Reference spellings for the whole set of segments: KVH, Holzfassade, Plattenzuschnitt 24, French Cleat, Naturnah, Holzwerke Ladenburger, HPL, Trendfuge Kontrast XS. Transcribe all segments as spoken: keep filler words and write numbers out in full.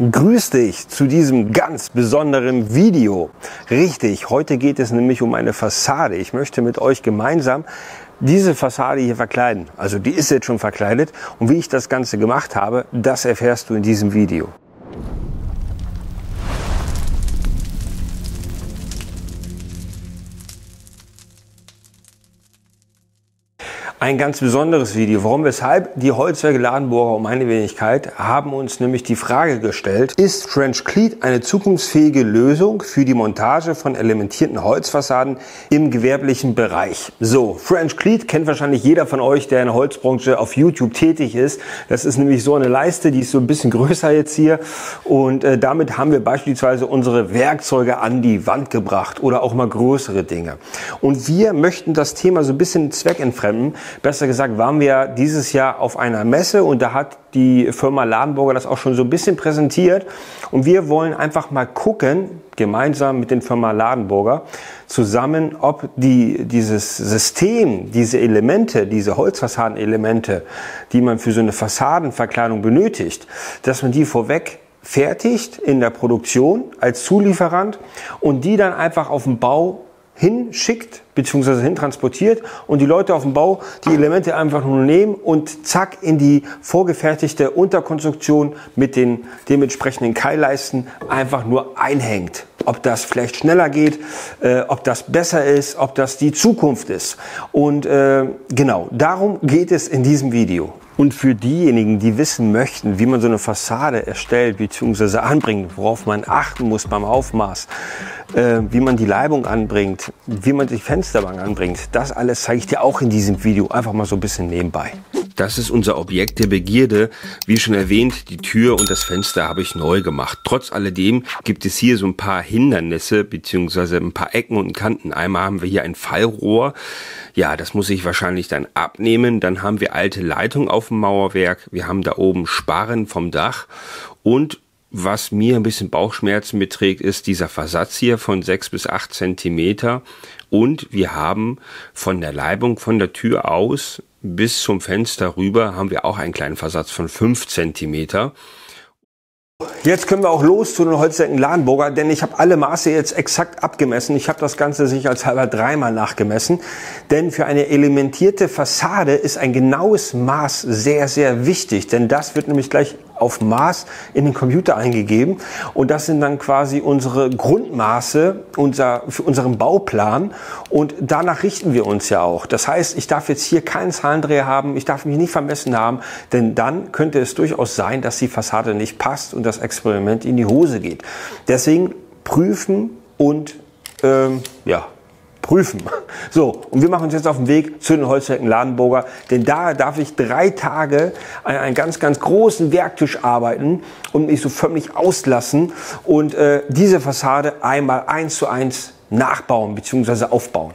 Grüß dich zu diesem ganz besonderen Video. Richtig, heute geht es nämlich um eine Fassade. Ich möchte mit euch gemeinsam diese Fassade hier verkleiden. Also die ist jetzt schon verkleidet und wie ich das Ganze gemacht habe, das erfährst du in diesem Video. Ein ganz besonderes Video. Warum, weshalb? Die Holzwerke Ladenburger um eine Wenigkeit haben uns nämlich die Frage gestellt, ist French Cleat eine zukunftsfähige Lösung für die Montage von elementierten Holzfassaden im gewerblichen Bereich? So, French Cleat kennt wahrscheinlich jeder von euch, der in der Holzbranche auf YouTube tätig ist. Das ist nämlich so eine Leiste, die ist so ein bisschen größer jetzt hier und äh, damit haben wir beispielsweise unsere Werkzeuge an die Wand gebracht oder auch mal größere Dinge. Und wir möchten das Thema so ein bisschen zweckentfremden. Besser gesagt waren wir dieses Jahr auf einer Messe und da hat die Firma Ladenburger das auch schon so ein bisschen präsentiert. Und wir wollen einfach mal gucken, gemeinsam mit den Firma Ladenburger zusammen, ob die, dieses System, diese Elemente, diese Holzfassadenelemente, die man für so eine Fassadenverkleidung benötigt, dass man die vorweg fertigt in der Produktion als Zulieferant und die dann einfach auf den Bau hinschickt bzw. hintransportiert und die Leute auf dem Bau die Elemente einfach nur nehmen und zack in die vorgefertigte Unterkonstruktion mit den dementsprechenden Keilleisten einfach nur einhängt. Ob das vielleicht schneller geht, äh, ob das besser ist, ob das die Zukunft ist. Und äh, genau, darum geht es in diesem Video. Und für diejenigen, die wissen möchten, wie man so eine Fassade erstellt bzw. anbringt, worauf man achten muss beim Aufmaß, äh, wie man die Leibung anbringt, wie man die Fensterbank anbringt, das alles zeige ich dir auch in diesem Video, einfach mal so ein bisschen nebenbei. Das ist unser Objekt der Begierde. Wie schon erwähnt, die Tür und das Fenster habe ich neu gemacht. Trotz alledem gibt es hier so ein paar Hindernisse bzw. ein paar Ecken und Kanten. Einmal haben wir hier ein Fallrohr. Ja, das muss ich wahrscheinlich dann abnehmen. Dann haben wir alte Leitungen auf dem Mauerwerk. Wir haben da oben Sparren vom Dach. Und was mir ein bisschen Bauchschmerzen beträgt, ist dieser Versatz hier von sechs bis acht Zentimeter. Und wir haben von der Leibung, von der Tür aus bis zum Fenster rüber haben wir auch einen kleinen Versatz von fünf Zentimeter. Jetzt können wir auch los zu den Holzwerken Ladenburger, denn ich habe alle Maße jetzt exakt abgemessen. Ich habe das Ganze sicherheitshalber dreimal nachgemessen, denn für eine elementierte Fassade ist ein genaues Maß sehr, sehr wichtig, denn das wird nämlich gleich auf Maß in den Computer eingegeben und das sind dann quasi unsere Grundmaße unser, für unseren Bauplan und danach richten wir uns ja auch. Das heißt, ich darf jetzt hier keinen Zahlendreher haben, ich darf mich nicht vermessen haben, denn dann könnte es durchaus sein, dass die Fassade nicht passt und das Experiment in die Hose geht. Deswegen prüfen und ähm, ja, prüfen. So, und wir machen uns jetzt auf den Weg zu den Holzwerken Ladenburger, denn da darf ich drei Tage an einem ganz, ganz großen Werktisch arbeiten und mich so förmlich auslassen und äh, diese Fassade einmal eins zu eins nachbauen bzw. aufbauen.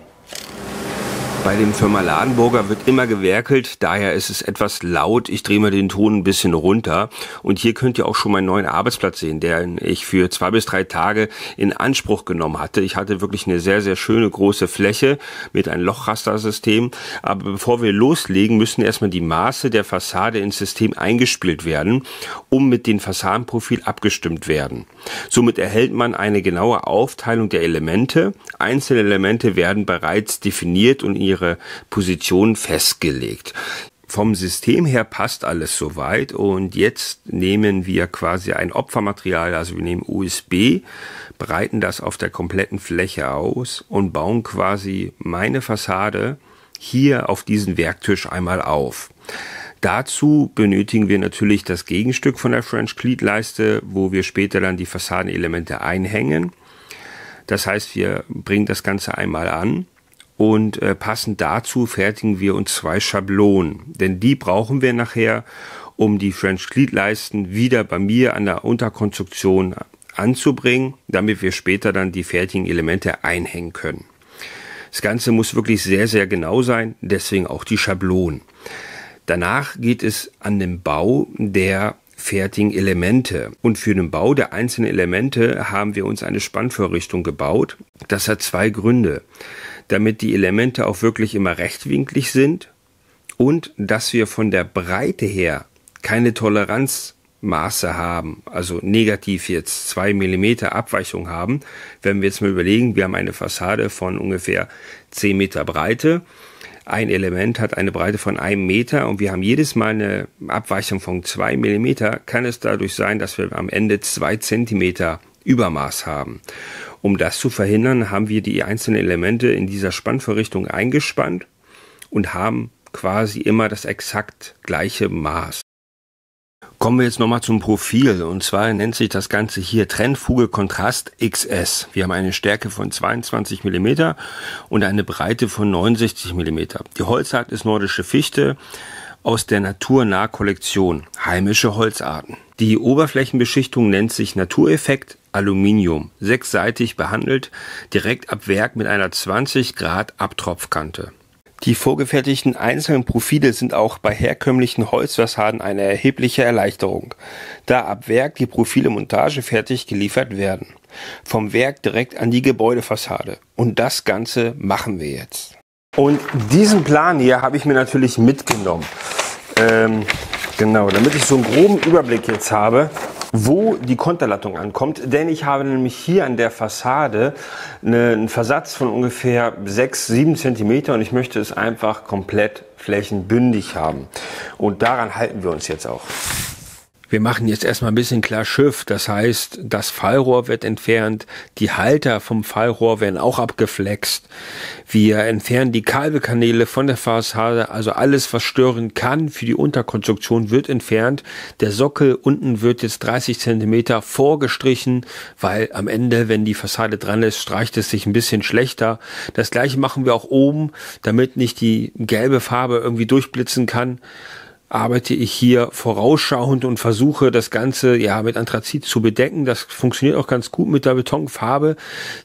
Bei dem Firma Ladenburger wird immer gewerkelt, daher ist es etwas laut. Ich drehe mal den Ton ein bisschen runter und hier könnt ihr auch schon meinen neuen Arbeitsplatz sehen, den ich für zwei bis drei Tage in Anspruch genommen hatte. Ich hatte wirklich eine sehr, sehr schöne große Fläche mit einem Lochrastersystem, aber bevor wir loslegen, müssen erstmal die Maße der Fassade ins System eingespielt werden, um mit dem Fassadenprofil abgestimmt werden. Somit erhält man eine genaue Aufteilung der Elemente. Einzelne Elemente werden bereits definiert und in ihre Position festgelegt. Vom System her passt alles soweit und jetzt nehmen wir quasi ein Opfermaterial, also wir nehmen U S B, breiten das auf der kompletten Fläche aus und bauen quasi meine Fassade hier auf diesen Werktisch einmal auf. Dazu benötigen wir natürlich das Gegenstück von der French Cleat Leiste, wo wir später dann die Fassadenelemente einhängen. Das heißt, wir bringen das Ganze einmal an. Und äh, passend dazu fertigen wir uns zwei Schablonen, denn die brauchen wir nachher, um die French Cleat Leisten wieder bei mir an der Unterkonstruktion anzubringen, damit wir später dann die fertigen Elemente einhängen können. Das Ganze muss wirklich sehr, sehr genau sein, deswegen auch die Schablonen. Danach geht es an den Bau der fertigen Elemente. Und für den Bau der einzelnen Elemente haben wir uns eine Spannvorrichtung gebaut. Das hat zwei Gründe. Damit die Elemente auch wirklich immer rechtwinklig sind und dass wir von der Breite her keine Toleranz Maße haben, also negativ jetzt zwei Millimeter Abweichung haben. Wenn wir jetzt mal überlegen, wir haben eine Fassade von ungefähr zehn Meter Breite, ein Element hat eine Breite von einem Meter und wir haben jedes Mal eine Abweichung von zwei Millimeter, kann es dadurch sein, dass wir am Ende zwei Zentimeter Übermaß haben. Um das zu verhindern, haben wir die einzelnen Elemente in dieser Spannvorrichtung eingespannt und haben quasi immer das exakt gleiche Maß. Kommen wir jetzt nochmal zum Profil, und zwar nennt sich das Ganze hier Trendfuge Kontrast X S. Wir haben eine Stärke von zweiundzwanzig Millimeter und eine Breite von neunundsechzig Millimeter. Die Holzart ist nordische Fichte aus der Naturnah Kollektion, heimische Holzarten. Die Oberflächenbeschichtung nennt sich Natureffekt Aluminium, sechsseitig behandelt, direkt ab Werk mit einer zwanzig Grad Abtropfkante. Die vorgefertigten einzelnen Profile sind auch bei herkömmlichen Holzfassaden eine erhebliche Erleichterung, da ab Werk die Profile montagefertig geliefert werden. Vom Werk direkt an die Gebäudefassade. Und das Ganze machen wir jetzt. Und diesen Plan hier habe ich mir natürlich mitgenommen. Ähm, genau, damit ich so einen groben Überblick jetzt habe, wo die Konterlattung ankommt, denn ich habe nämlich hier an der Fassade einen Versatz von ungefähr sechs, sieben Zentimeter und ich möchte es einfach komplett flächenbündig haben. Und daran halten wir uns jetzt auch. Wir machen jetzt erstmal ein bisschen klar Schiff, das heißt, das Fallrohr wird entfernt, die Halter vom Fallrohr werden auch abgeflext, wir entfernen die Kabelkanäle von der Fassade, also alles, was stören kann für die Unterkonstruktion, wird entfernt. Der Sockel unten wird jetzt dreißig Zentimeter vorgestrichen, weil am Ende, wenn die Fassade dran ist, streicht es sich ein bisschen schlechter. Das gleiche machen wir auch oben, damit nicht die gelbe Farbe irgendwie durchblitzen kann. Arbeite ich hier vorausschauend und versuche das Ganze ja mit Anthrazit zu bedecken. Das funktioniert auch ganz gut mit der Betonfarbe.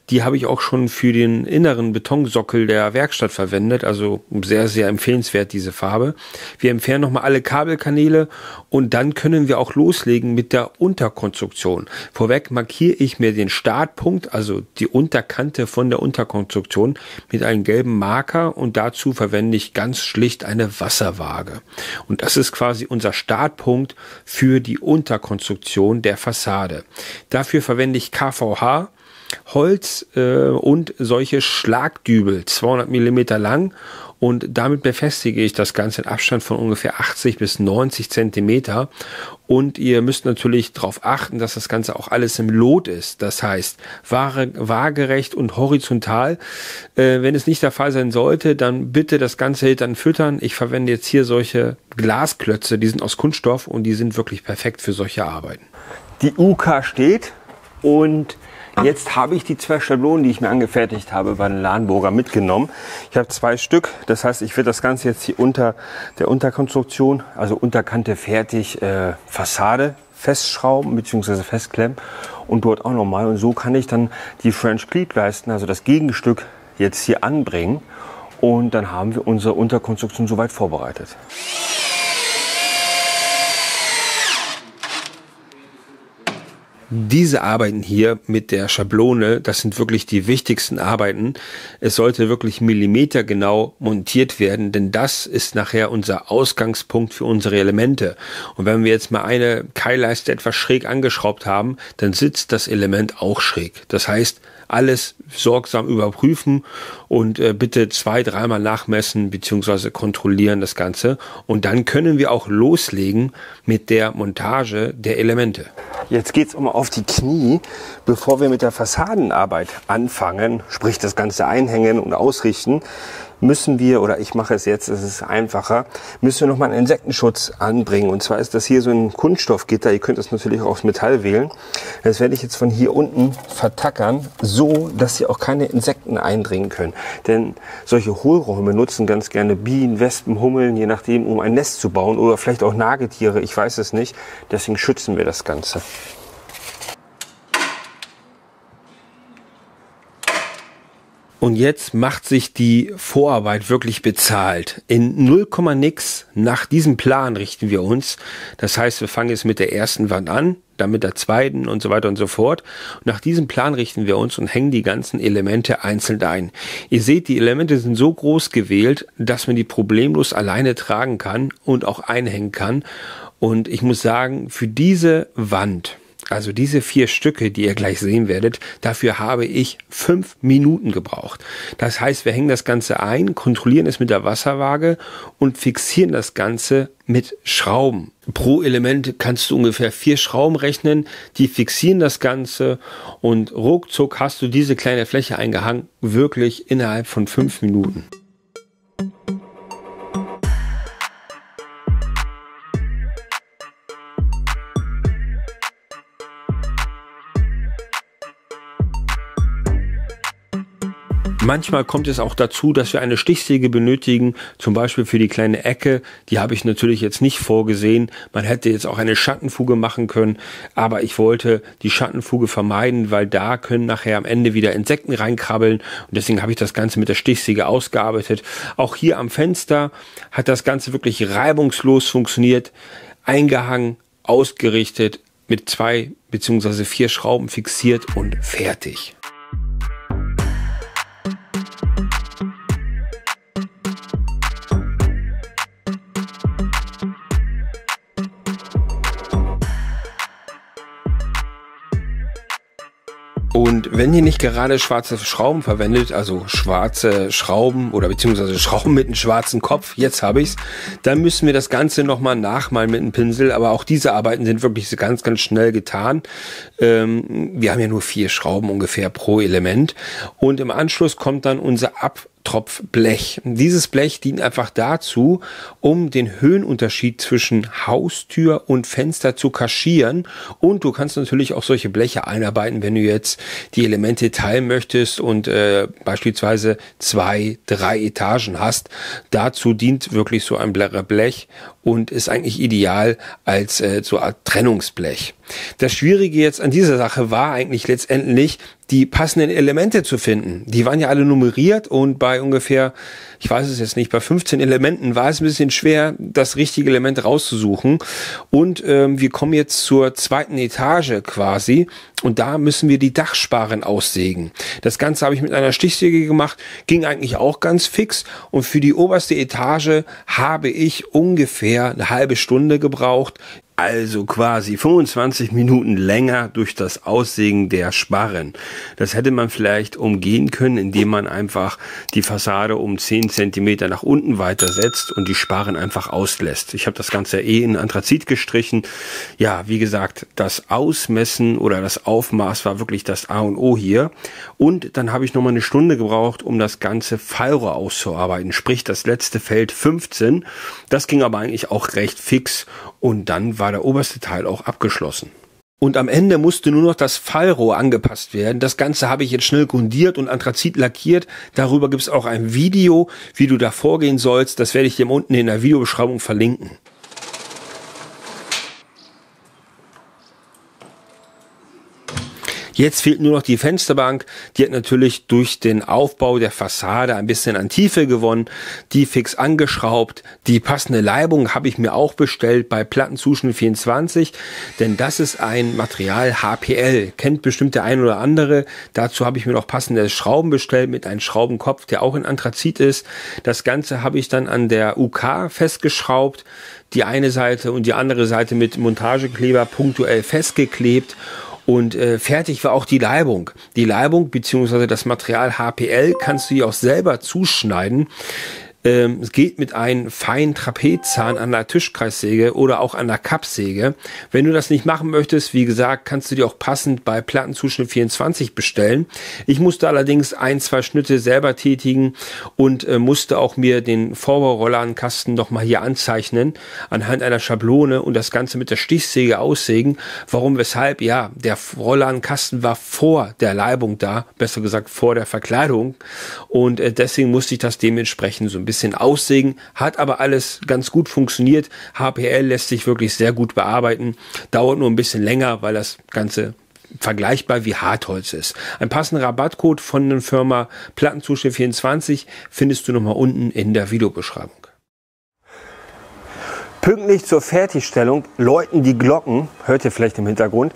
Die habe ich auch schon für den inneren Betonsockel der Werkstatt verwendet. Also sehr, sehr empfehlenswert, diese Farbe. Wir entfernen nochmal alle Kabelkanäle und dann können wir auch loslegen mit der Unterkonstruktion. Vorweg markiere ich mir den Startpunkt, also die Unterkante von der Unterkonstruktion mit einem gelben Marker und dazu verwende ich ganz schlicht eine Wasserwaage. Und das ist quasi unser Startpunkt für die Unterkonstruktion der Fassade. Dafür verwende ich K V H, Holz äh, und solche Schlagdübel, zweihundert Millimeter lang, und damit befestige ich das Ganze in Abstand von ungefähr achtzig bis neunzig Zentimeter. Und ihr müsst natürlich darauf achten, dass das Ganze auch alles im Lot ist, das heißt waagerecht und horizontal. Äh, wenn es nicht der Fall sein sollte, dann bitte das Ganze dann füttern. Ich verwende jetzt hier solche Glasklötze, die sind aus Kunststoff und die sind wirklich perfekt für solche Arbeiten. Die U K steht und jetzt habe ich die zwei Schablonen, die ich mir angefertigt habe, bei den Ladenburger mitgenommen. Ich habe zwei Stück, das heißt, ich werde das Ganze jetzt hier unter der Unterkonstruktion, also Unterkante fertig, äh, Fassade festschrauben bzw. festklemmen und dort auch nochmal. Und so kann ich dann die French Cleat leisten, also das Gegenstück, jetzt hier anbringen. Und dann haben wir unsere Unterkonstruktion soweit vorbereitet. Diese Arbeiten hier mit der Schablone, das sind wirklich die wichtigsten Arbeiten. Es sollte wirklich millimetergenau montiert werden, denn das ist nachher unser Ausgangspunkt für unsere Elemente. Und wenn wir jetzt mal eine Keilleiste etwas schräg angeschraubt haben, dann sitzt das Element auch schräg. Das heißt, alles sorgsam überprüfen und äh, bitte zwei, dreimal nachmessen bzw. kontrollieren das Ganze. Und dann können wir auch loslegen mit der Montage der Elemente. Jetzt geht es um auf die Knie, bevor wir mit der Fassadenarbeit anfangen, sprich das Ganze einhängen und ausrichten, müssen wir, oder ich mache es jetzt, es ist einfacher, müssen wir nochmal einen Insektenschutz anbringen. Und zwar ist das hier so ein Kunststoffgitter, ihr könnt das natürlich auch aufs Metall wählen. Das werde ich jetzt von hier unten vertackern, so dass hier auch keine Insekten eindringen können. Denn solche Hohlräume nutzen ganz gerne Bienen, Wespen, Hummeln, je nachdem, um ein Nest zu bauen oder vielleicht auch Nagetiere, ich weiß es nicht. Deswegen schützen wir das Ganze. Und jetzt macht sich die Vorarbeit wirklich bezahlt. In null Komma nix nach diesem Plan richten wir uns. Das heißt, wir fangen jetzt mit der ersten Wand an, dann mit der zweiten und so weiter und so fort. Und nach diesem Plan richten wir uns und hängen die ganzen Elemente einzeln ein. Ihr seht, die Elemente sind so groß gewählt, dass man die problemlos alleine tragen kann und auch einhängen kann. Und ich muss sagen, für diese Wand, also diese vier Stücke, die ihr gleich sehen werdet, dafür habe ich fünf Minuten gebraucht. Das heißt, wir hängen das Ganze ein, kontrollieren es mit der Wasserwaage und fixieren das Ganze mit Schrauben. Pro Element kannst du ungefähr vier Schrauben rechnen, die fixieren das Ganze und ruckzuck hast du diese kleine Fläche eingehangen, wirklich innerhalb von fünf Minuten. Manchmal kommt es auch dazu, dass wir eine Stichsäge benötigen, zum Beispiel für die kleine Ecke. Die habe ich natürlich jetzt nicht vorgesehen. Man hätte jetzt auch eine Schattenfuge machen können, aber ich wollte die Schattenfuge vermeiden, weil da können nachher am Ende wieder Insekten reinkrabbeln. Und deswegen habe ich das Ganze mit der Stichsäge ausgearbeitet. Auch hier am Fenster hat das Ganze wirklich reibungslos funktioniert. Eingehangen, ausgerichtet, mit zwei bzw. vier Schrauben fixiert und fertig. Und wenn ihr nicht gerade schwarze Schrauben verwendet, also schwarze Schrauben oder beziehungsweise Schrauben mit einem schwarzen Kopf, jetzt habe ich's, dann müssen wir das Ganze nochmal nachmalen mit einem Pinsel. Aber auch diese Arbeiten sind wirklich ganz, ganz schnell getan. Ähm, wir haben ja nur vier Schrauben ungefähr pro Element. Und im Anschluss kommt dann unser Abtropfblech. Dieses Blech dient einfach dazu, um den Höhenunterschied zwischen Haustür und Fenster zu kaschieren. Und du kannst natürlich auch solche Bleche einarbeiten, wenn du jetzt die Elemente teilen möchtest und äh, beispielsweise zwei, drei Etagen hast. Dazu dient wirklich so ein Blech und ist eigentlich ideal als äh, so eine Art Trennungsblech. Das Schwierige jetzt an dieser Sache war eigentlich letztendlich, die passenden Elemente zu finden. Die waren ja alle nummeriert und bei ungefähr, ich weiß es jetzt nicht, bei fünfzehn Elementen war es ein bisschen schwer, das richtige Element rauszusuchen. Und ähm, wir kommen jetzt zur zweiten Etage quasi und da müssen wir die Dachsparren aussägen. Das Ganze habe ich mit einer Stichsäge gemacht, ging eigentlich auch ganz fix und für die oberste Etage habe ich ungefähr eine halbe Stunde gebraucht. Also quasi fünfundzwanzig Minuten länger durch das Aussägen der Sparren. Das hätte man vielleicht umgehen können, indem man einfach die Fassade um zehn Zentimeter nach unten weitersetzt und die Sparren einfach auslässt. Ich habe das Ganze eh in Anthrazit gestrichen. Ja, wie gesagt, das Ausmessen oder das Aufmaß war wirklich das A und O hier. Und dann habe ich nochmal eine Stunde gebraucht, um das ganze Fallrohr auszuarbeiten. Sprich, das letzte Feld fünfzehn. Das ging aber eigentlich auch recht fix und dann war der oberste Teil auch abgeschlossen. Und am Ende musste nur noch das Fallrohr angepasst werden. Das Ganze habe ich jetzt schnell grundiert und Anthrazit lackiert. Darüber gibt es auch ein Video, wie du da vorgehen sollst. Das werde ich dir unten in der Videobeschreibung verlinken. Jetzt fehlt nur noch die Fensterbank, die hat natürlich durch den Aufbau der Fassade ein bisschen an Tiefe gewonnen, die fix angeschraubt, die passende Leibung habe ich mir auch bestellt bei Plattenzuschnitt vierundzwanzig, denn das ist ein Material H P L, kennt bestimmt der ein oder andere, dazu habe ich mir noch passende Schrauben bestellt mit einem Schraubenkopf, der auch in Anthrazit ist, das Ganze habe ich dann an der U K festgeschraubt, die eine Seite und die andere Seite mit Montagekleber punktuell festgeklebt. Und äh, fertig war auch die Leibung. Die Leibung bzw. das Material H P L kannst du dir auch selber zuschneiden. Ähm, es geht mit einem feinen Trapezzahn an der Tischkreissäge oder auch an der Kappsäge. Wenn du das nicht machen möchtest, wie gesagt, kannst du dir auch passend bei Plattenzuschnitt vierundzwanzig bestellen. Ich musste allerdings ein, zwei Schnitte selber tätigen und äh, musste auch mir den Vorbaurolladenkasten nochmal hier anzeichnen anhand einer Schablone und das Ganze mit der Stichsäge aussägen. Warum, weshalb? Ja, der Rolladenkasten war vor der Leibung da, besser gesagt vor der Verkleidung und äh, deswegen musste ich das dementsprechend so ein bisschen aussägen, hat aber alles ganz gut funktioniert. H P L lässt sich wirklich sehr gut bearbeiten, dauert nur ein bisschen länger, weil das Ganze vergleichbar wie Hartholz ist. Ein passender Rabattcode von der Firma Plattenzuschnitt vierundzwanzig findest du nochmal unten in der Videobeschreibung. Pünktlich zur Fertigstellung läuten die Glocken, hört ihr vielleicht im Hintergrund.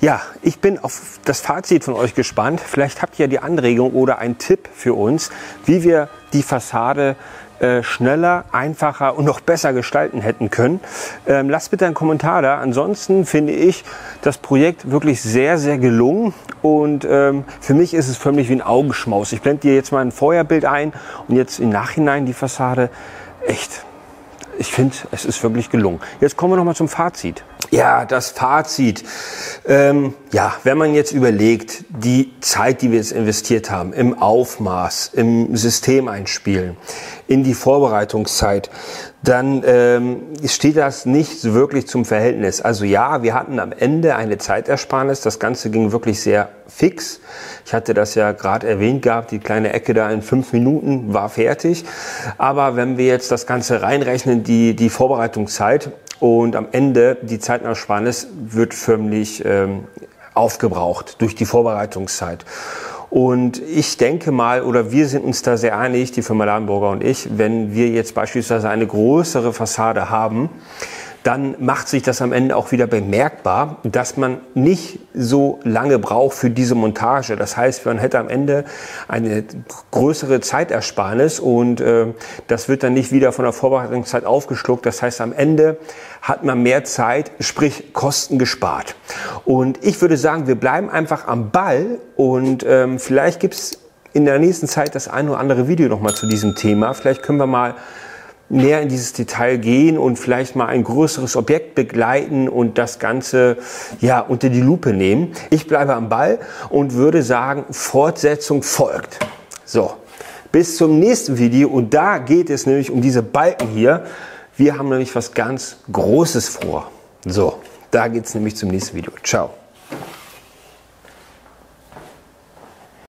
Ja, ich bin auf das Fazit von euch gespannt. Vielleicht habt ihr die Anregung oder einen Tipp für uns, wie wir die Fassade äh, schneller, einfacher und noch besser gestalten hätten können. Ähm, lasst bitte einen Kommentar da. Ansonsten finde ich das Projekt wirklich sehr, sehr gelungen und ähm, für mich ist es förmlich wie ein Augenschmaus. Ich blende dir jetzt mal ein Vorherbild ein und jetzt im Nachhinein die Fassade. Echt, ich finde, es ist wirklich gelungen. Jetzt kommen wir noch mal zum Fazit. Ja, das Fazit. Ähm, ja, wenn man jetzt überlegt, die Zeit, die wir jetzt investiert haben, im Aufmaß, im System einspielen, in die Vorbereitungszeit, dann ähm, steht das nicht wirklich zum Verhältnis. Also ja, wir hatten am Ende eine Zeitersparnis. Das Ganze ging wirklich sehr fix. Ich hatte das ja gerade erwähnt gehabt, die kleine Ecke da in fünf Minuten war fertig. Aber wenn wir jetzt das Ganze reinrechnen, die, die Vorbereitungszeit, und am Ende, die Zeitersparnis wird förmlich ähm, aufgebraucht durch die Vorbereitungszeit. Und ich denke mal, oder wir sind uns da sehr einig, die Firma Ladenburger und ich, wenn wir jetzt beispielsweise eine größere Fassade haben, dann macht sich das am Ende auch wieder bemerkbar, dass man nicht so lange braucht für diese Montage. Das heißt, man hätte am Ende eine größere Zeitersparnis und äh, das wird dann nicht wieder von der Vorbereitungszeit aufgeschluckt. Das heißt, am Ende hat man mehr Zeit, sprich Kosten gespart. Und ich würde sagen, wir bleiben einfach am Ball und ähm, vielleicht gibt es in der nächsten Zeit das ein oder andere Video nochmal zu diesem Thema. Vielleicht können wir mal mehr in dieses Detail gehen und vielleicht mal ein größeres Objekt begleiten und das Ganze ja unter die Lupe nehmen. Ich bleibe am Ball und würde sagen, Fortsetzung folgt. So, bis zum nächsten Video und da geht es nämlich um diese Balken hier. Wir haben nämlich was ganz Großes vor. So, da geht es nämlich zum nächsten Video. Ciao.